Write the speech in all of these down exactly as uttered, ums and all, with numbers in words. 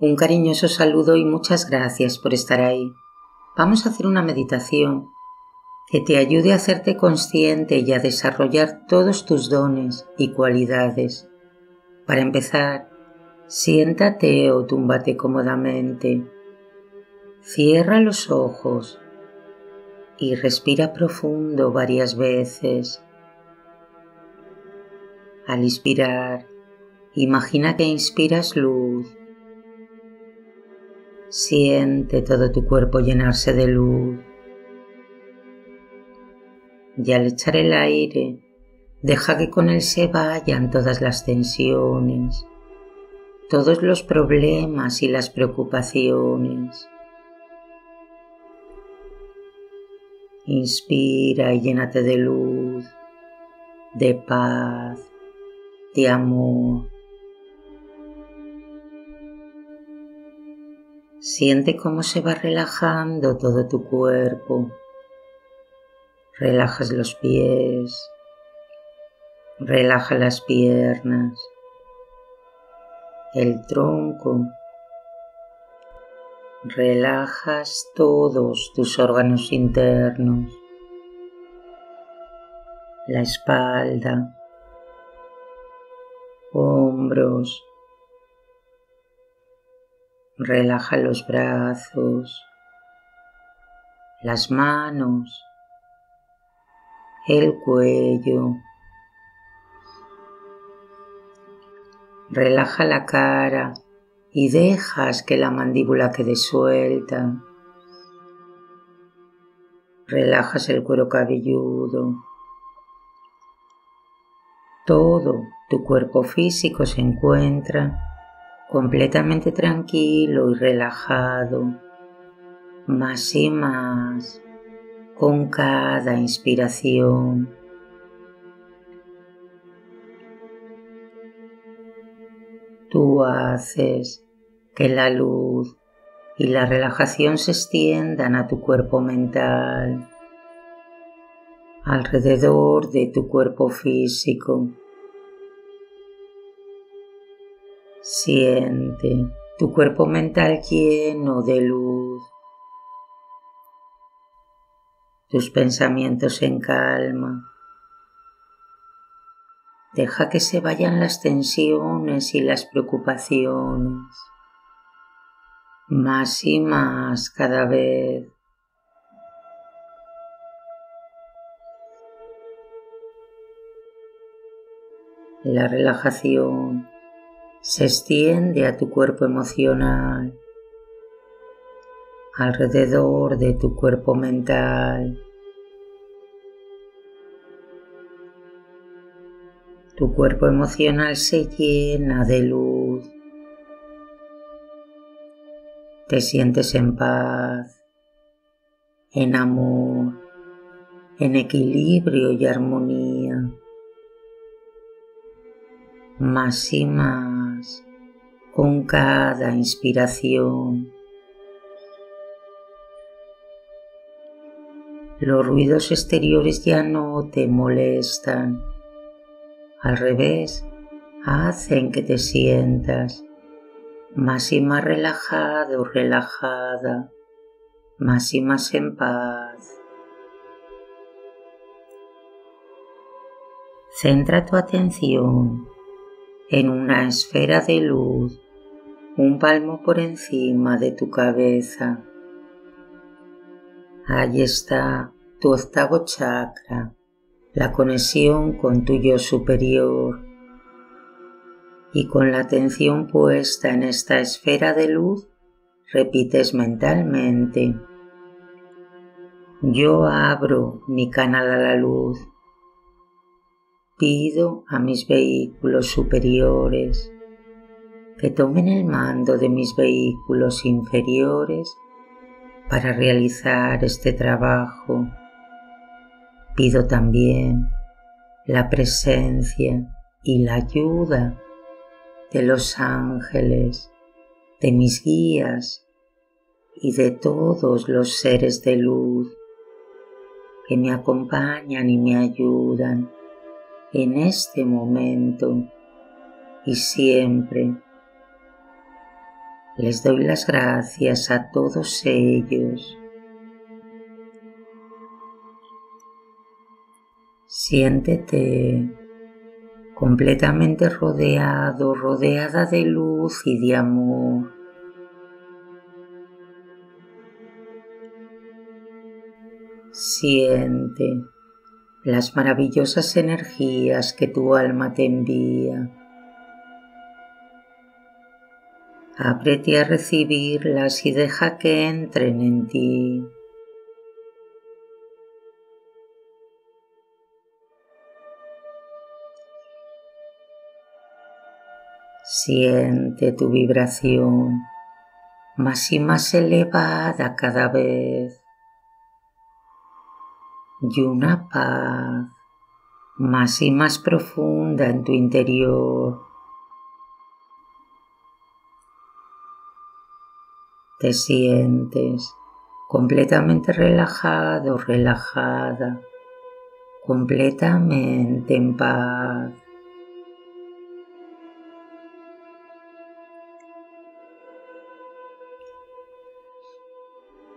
Un cariñoso saludo y muchas gracias por estar ahí. Vamos a hacer una meditación que te ayude a hacerte consciente y a desarrollar todos tus dones y cualidades. Para empezar, siéntate o túmbate cómodamente. Cierra los ojos y respira profundo varias veces. Al inspirar, imagina que inspiras luz. Siente todo tu cuerpo llenarse de luz. Y al echar el aire, deja que con él se vayan todas las tensiones, todos los problemas y las preocupaciones. Inspira y llénate de luz, de paz, de amor. Siente cómo se va relajando todo tu cuerpo. Relajas los pies, relaja las piernas, el tronco. Relajas todos tus órganos internos, la espalda, hombros, relaja los brazos, las manos, el cuello, relaja la cara. Y dejas que la mandíbula quede suelta. Relajas el cuero cabelludo. Todo tu cuerpo físico se encuentra completamente tranquilo y relajado. Más y más con cada inspiración. Tú haces que la luz y la relajación se extiendan a tu cuerpo mental, alrededor de tu cuerpo físico. Siente tu cuerpo mental lleno de luz, tus pensamientos en calma. Deja que se vayan las tensiones y las preocupaciones, más y más cada vez. La relajación se extiende a tu cuerpo emocional, alrededor de tu cuerpo mental. Tu cuerpo emocional se llena de luz. Te sientes en paz, en amor, en equilibrio y armonía. Más y más con cada inspiración. Los ruidos exteriores ya no te molestan. Al revés, hacen que te sientas más y más relajado, relajada, más y más en paz. Centra tu atención en una esfera de luz, un palmo por encima de tu cabeza. Allí está tu octavo chakra. La conexión con tu yo superior, y con la atención puesta en esta esfera de luz, repites mentalmente: yo abro mi canal a la luz, pido a mis vehículos superiores que tomen el mando de mis vehículos inferiores para realizar este trabajo. Pido también la presencia y la ayuda de los ángeles, de mis guías y de todos los seres de luz que me acompañan y me ayudan en este momento y siempre. Les doy las gracias a todos ellos. Siéntete completamente rodeado, rodeada de luz y de amor. Siente las maravillosas energías que tu alma te envía. Ábrete a recibirlas y deja que entren en ti. Siente tu vibración más y más elevada cada vez. Y una paz más y más profunda en tu interior. Te sientes completamente relajado, relajada, completamente en paz.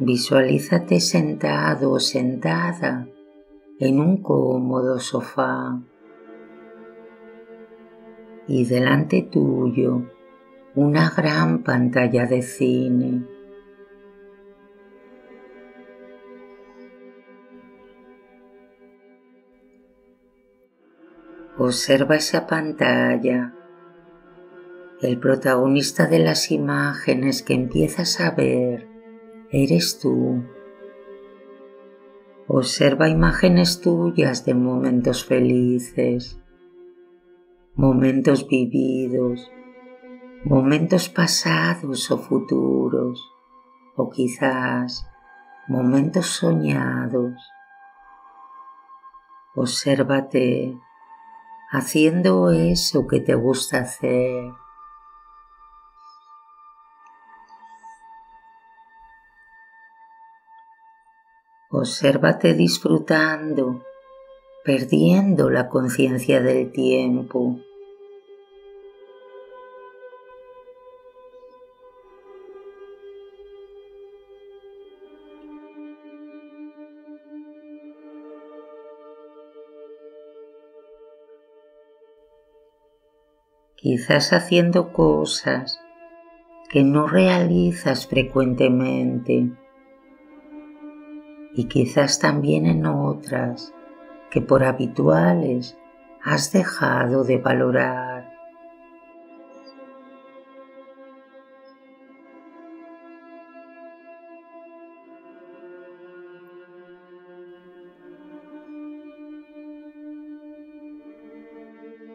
Visualízate sentado o sentada en un cómodo sofá y delante tuyo una gran pantalla de cine. Observa esa pantalla, el protagonista de las imágenes que empiezas a ver. Eres tú. Observa imágenes tuyas de momentos felices, momentos vividos, momentos pasados o futuros, o quizás momentos soñados. Obsérvate haciendo eso que te gusta hacer. Obsérvate disfrutando, perdiendo la conciencia del tiempo. Quizás haciendo cosas que no realizas frecuentemente. Y quizás también en otras que por habituales has dejado de valorar.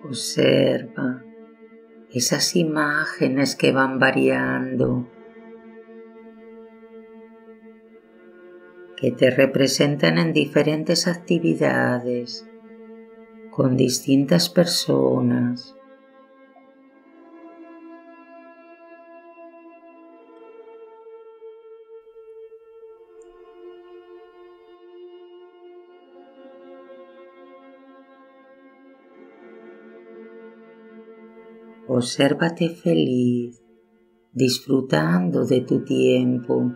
Observa esas imágenes que van variando, que te representan en diferentes actividades, con distintas personas. Obsérvate feliz, disfrutando de tu tiempo.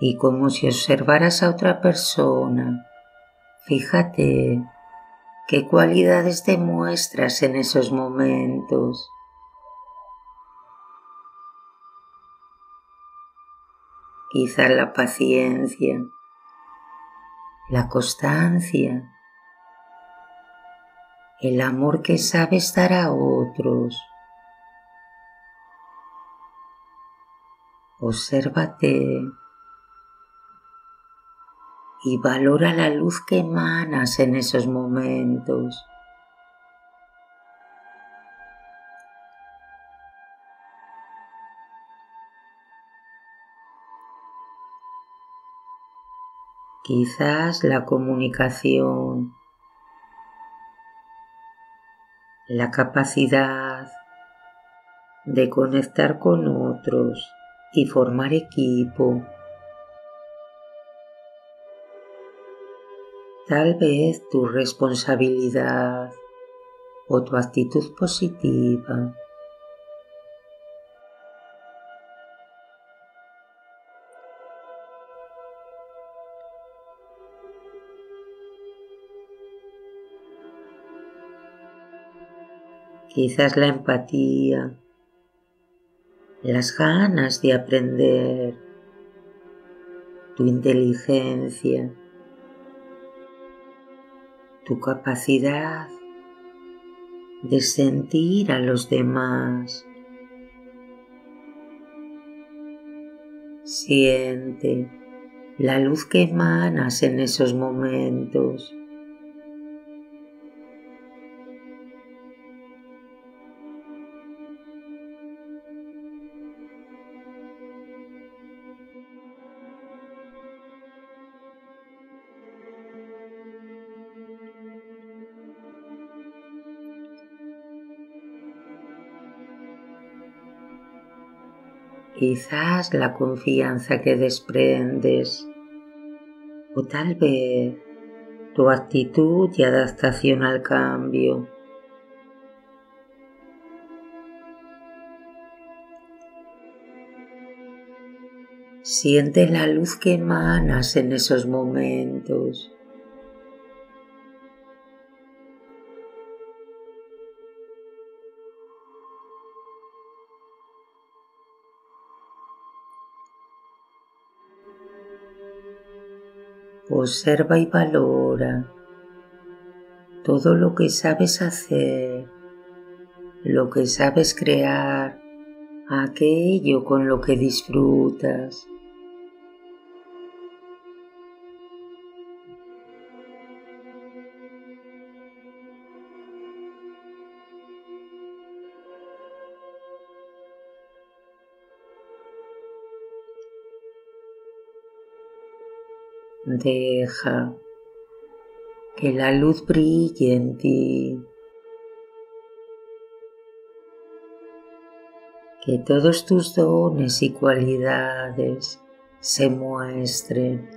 Y como si observaras a otra persona, fíjate qué cualidades demuestras en esos momentos. Quizás la paciencia, la constancia, el amor que sabes dar a otros. Obsérvate. Y valora la luz que emanas en esos momentos. Quizás la comunicación, la capacidad de conectar con otros y formar equipo. Tal vez tu responsabilidad o tu actitud positiva. Quizás la empatía, las ganas de aprender, tu inteligencia, tu capacidad de sentir a los demás. Siente la luz que emanas en esos momentos. Quizás la confianza que desprendes, o tal vez tu actitud y adaptación al cambio. Siente la luz que emanas en esos momentos. Observa y valora todo lo que sabes hacer, lo que sabes crear, aquello con lo que disfrutas. Deja que la luz brille en ti, que todos tus dones y cualidades se muestren.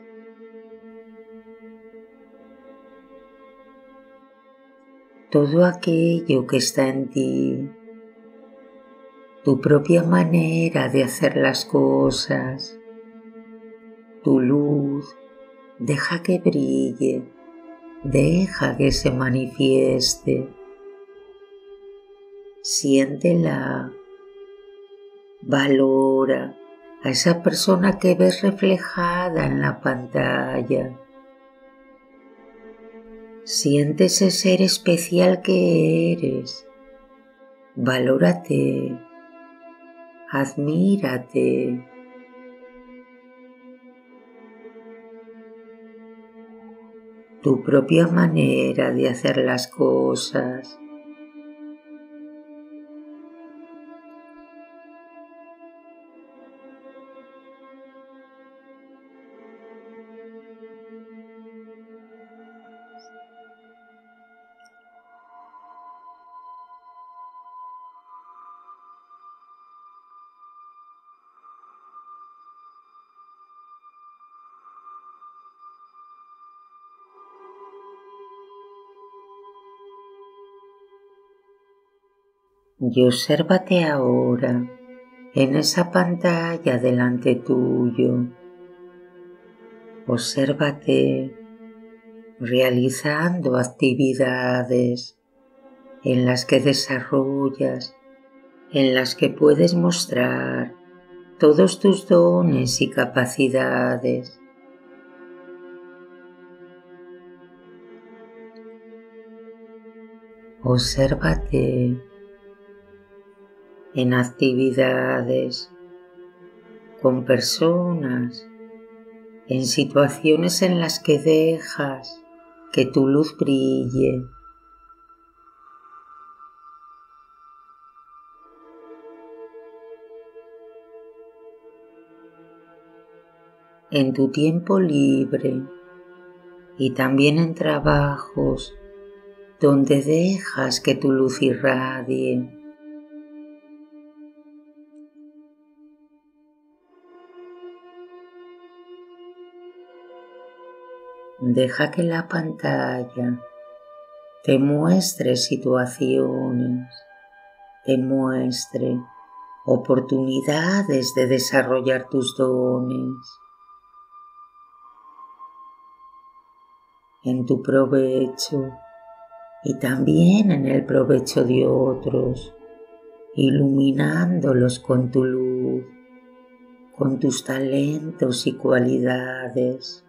Todo aquello que está en ti, tu propia manera de hacer las cosas, tu luz, deja que brille, deja que se manifieste, siéntela, valora a esa persona que ves reflejada en la pantalla, siente ese ser especial que eres, valórate, admírate. Tu propia manera de hacer las cosas. Y obsérvate ahora en esa pantalla delante tuyo. Obsérvate realizando actividades en las que desarrollas, en las que puedes mostrar todos tus dones y capacidades. Obsérvate en actividades, con personas, en situaciones en las que dejas que tu luz brille. En tu tiempo libre, y también en trabajos donde dejas que tu luz irradie. Deja que la pantalla te muestre situaciones, te muestre oportunidades de desarrollar tus dones. En tu provecho y también en el provecho de otros, iluminándolos con tu luz, con tus talentos y cualidades.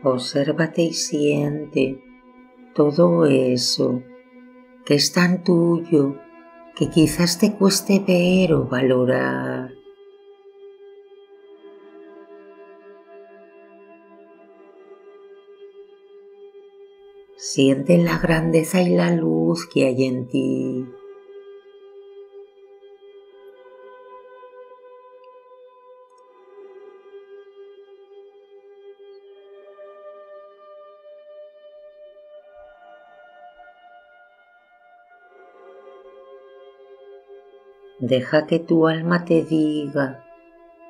Obsérvate y siente todo eso que es tan tuyo que quizás te cueste ver o valorar. Siente la grandeza y la luz que hay en ti. Deja que tu alma te diga,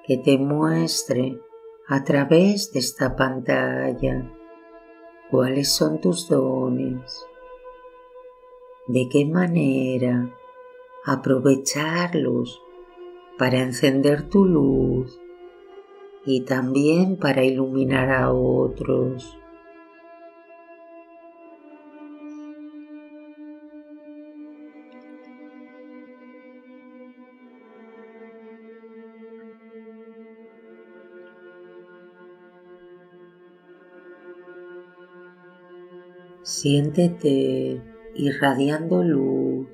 que te muestre a través de esta pantalla cuáles son tus dones, de qué manera aprovecharlos para encender tu luz y también para iluminar a otros. Siéntete irradiando luz.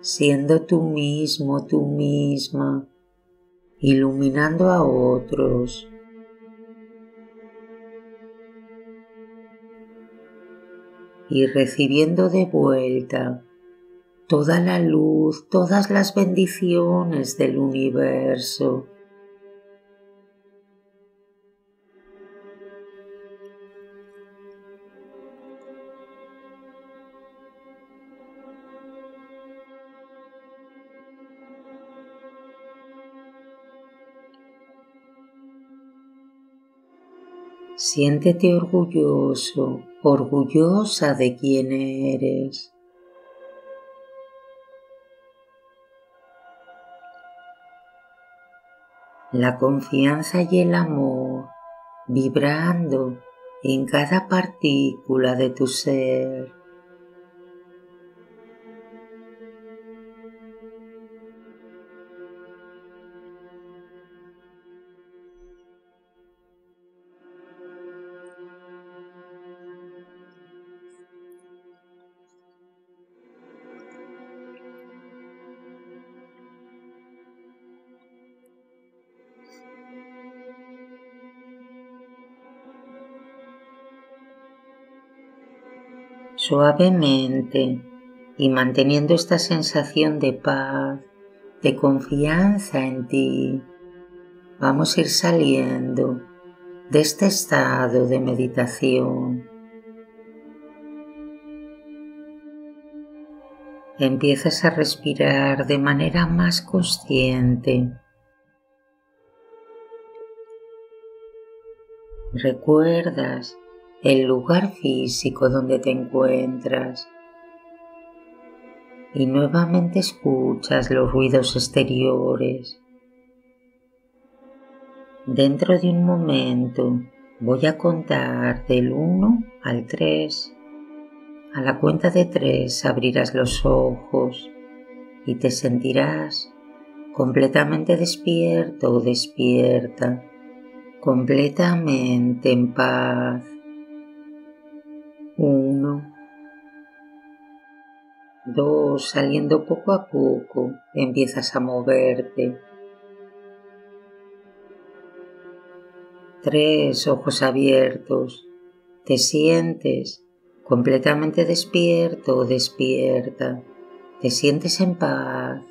Siendo tú mismo, tú misma, iluminando a otros. Y recibiendo de vuelta toda la luz, todas las bendiciones del universo. Siéntete orgulloso, orgullosa de quién eres. La confianza y el amor vibrando en cada partícula de tu ser. Suavemente y manteniendo esta sensación de paz, de confianza en ti, vamos a ir saliendo de este estado de meditación. Empiezas a respirar de manera más consciente. Recuerdas el lugar físico donde te encuentras y nuevamente escuchas los ruidos exteriores. Dentro de un momento voy a contar del uno al tres A la cuenta de tres abrirás los ojos y te sentirás completamente despierto o despierta, completamente en paz. Uno, dos, saliendo poco a poco, empiezas a moverte. Tres, ojos abiertos, te sientes completamente despierto o despierta, te sientes en paz.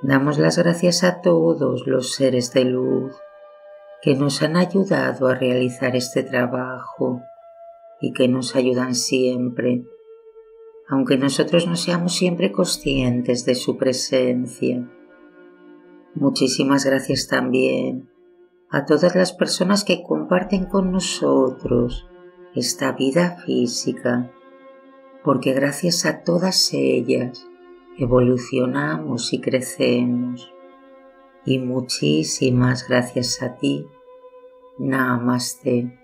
Damos las gracias a todos los seres de luz que nos han ayudado a realizar este trabajo y que nos ayudan siempre, aunque nosotros no seamos siempre conscientes de su presencia. Muchísimas gracias también a todas las personas que comparten con nosotros esta vida física, porque gracias a todas ellas evolucionamos y crecemos. Y muchísimas gracias a ti. Namaste.